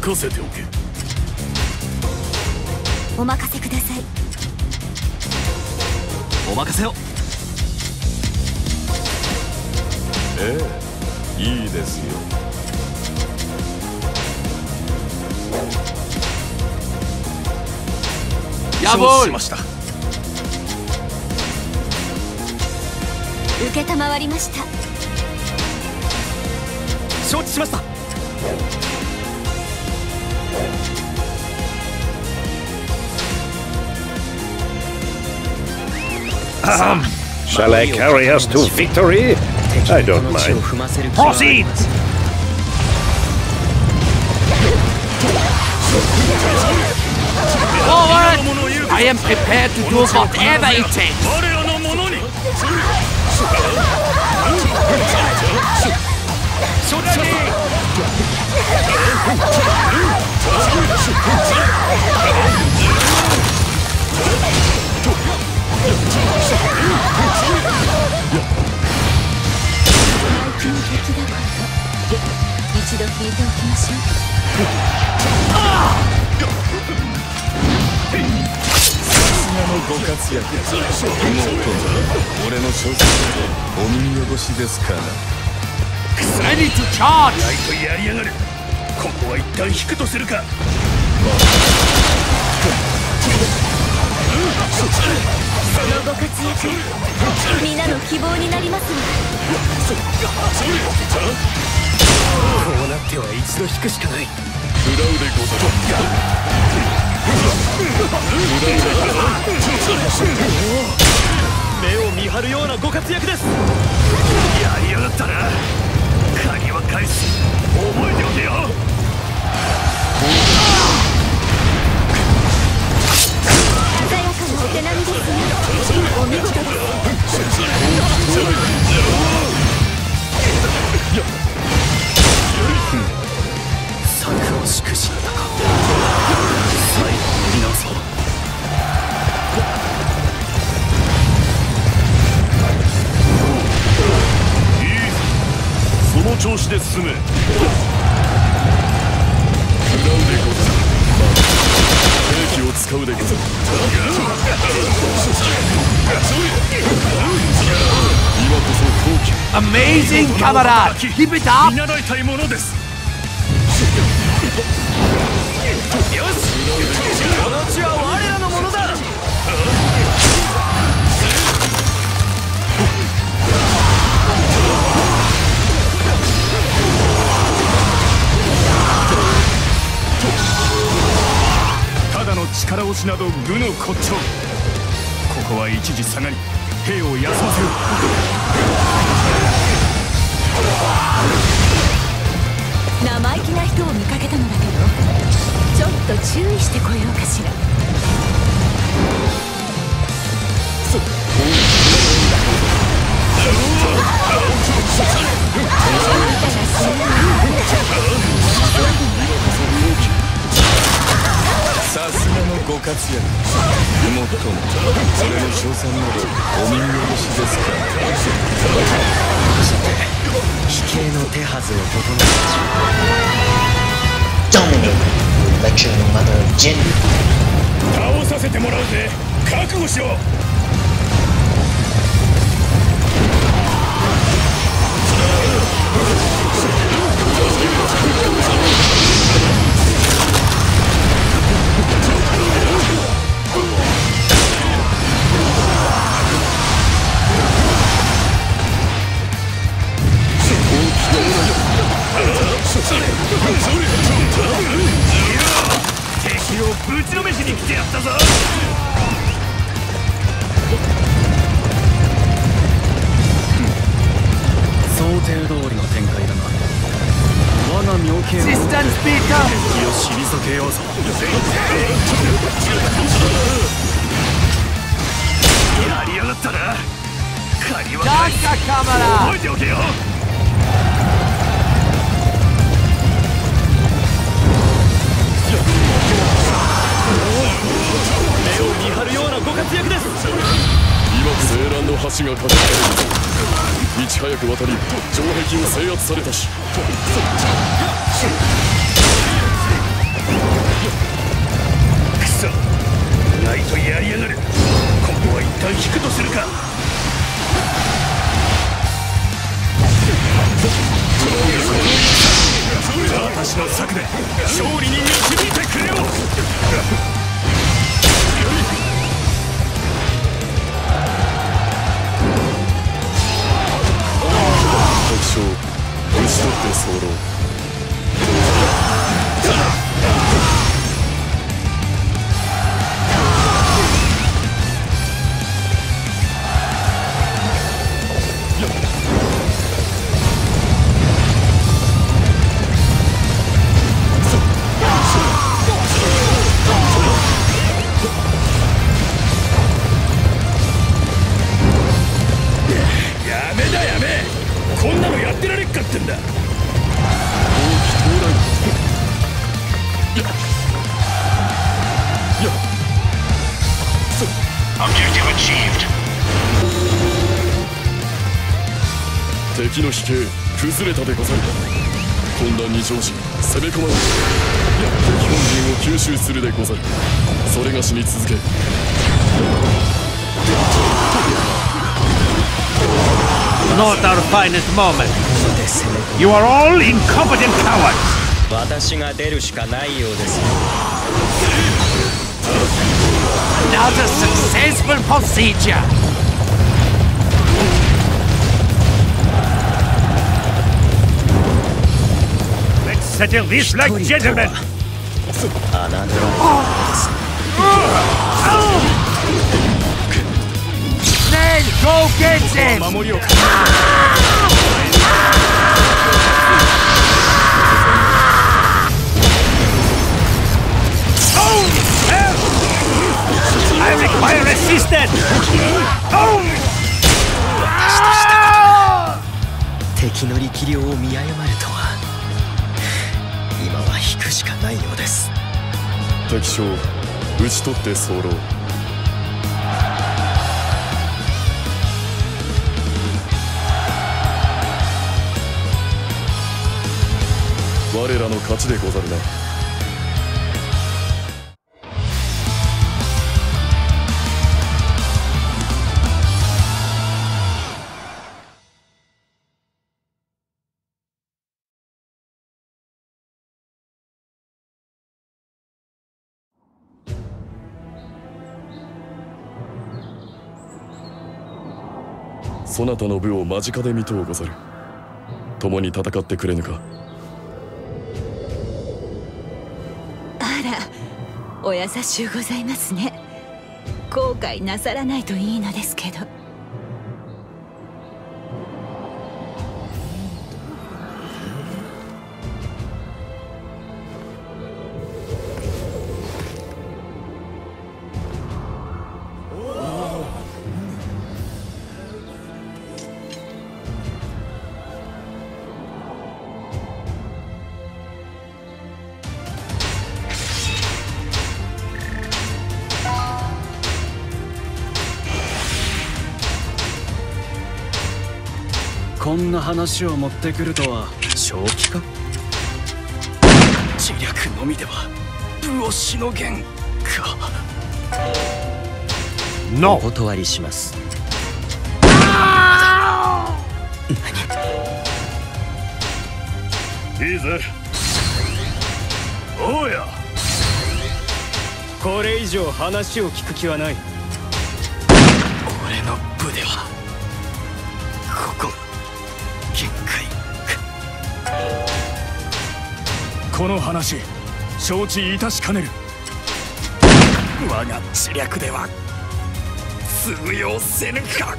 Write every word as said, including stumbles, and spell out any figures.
任せておけ。お任せください。お任せを。ええ、いいですよ。やぼうしました。受けたまわりました。承知しました。Um, shall I carry us to victory? I don't mind. Proceed! Forward! I am prepared to do whatever it takes. Ready to charge! ライトやりやがる。ここは一旦引くとするか。そのご活躍、皆の希望になりますわ。こうなっては一度引くしかない。ブラウでござる。目を見張るようなご活躍です。やりやがったな。鍵は返す。覚えておけよ。お手並みですね。お見事です。策をしくしったか。最後を塗り直そう。いい。その調子で進め。クラウデござる。兵器を使うでござる。Amazing camarade! Keep it up! 見習いたいものです。よし、この地は我らのものだ。ただの力押しなど愚の骨頂。ここは一時下がり、兵を休ませる。生意気な人を見かけたのだけど、ちょっと注意してこようかしら。さすがのご活躍、妹も俺の賞賛などお見苦しですか。さて、飛型の手はずを整えましょう。Dominate! LectureのMother of Jin! 倒させてもらうぜ。覚悟しろ。敵をぶちのめしに来てやったぞ。想定通りの展開だな。我が妙計を敵を退けようぞ。やりやがったな。借りはない。覚えておけよ。目を見張るようなご活躍です。今青蘭の橋がかかっていち早く渡り城壁を制圧されたし。Objective achieved. 敵の飛型崩れたでござる。混乱に乗じ攻め込まれ、敵本陣を吸収するでござる。それがしに続け。Not our finest moment. You are all incompetent cowards. 私が出るしかないようです。Another successful procedure. 一人とはあなたのことです。敵の力量を見誤るとは。引くしかないようです。敵将討ち取って候。我らの勝ちでござるな。そなたの武を間近で見とうござる。共に戦ってくれぬか。あら、お優しゅうございますね。後悔なさらないといいのですけど。こんな話を持ってくるとは正気か。知略のみでは武をしのげんか。お断りします。いいぜ。おや、これ以上話を聞く気はない。俺の部ではこここの話承知いたしかねる。我が知略では通用せぬか。